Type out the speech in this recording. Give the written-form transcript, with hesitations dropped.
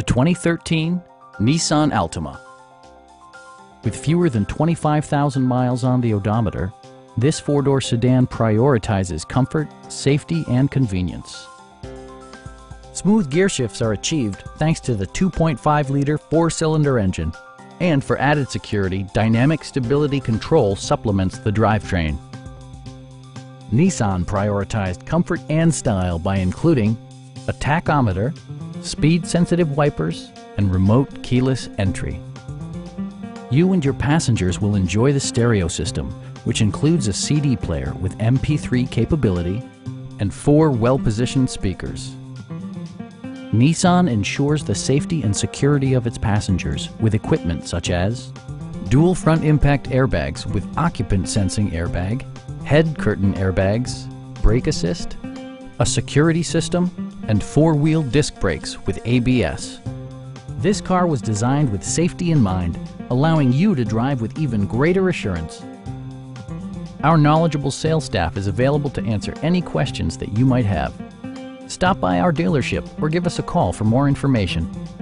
The 2013 Nissan Altima. With fewer than 25,000 miles on the odometer, this four-door sedan prioritizes comfort, safety, and convenience. Smooth gear shifts are achieved thanks to the 2.5-liter four-cylinder engine. And for added security, dynamic stability control supplements the drivetrain. Nissan prioritized comfort and style by including a tachometer, speed-sensitive wipers, and remote keyless entry. You and your passengers will enjoy the stereo system, which includes a CD player with MP3 capability and four well-positioned speakers. Nissan ensures the safety and security of its passengers with equipment such as dual front impact airbags with occupant sensing airbag, head curtain airbags, brake assist, a security system, and four-wheel disc brakes with ABS. This car was designed with safety in mind, allowing you to drive with even greater assurance. Our knowledgeable sales staff is available to answer any questions that you might have. Stop by our dealership or give us a call for more information.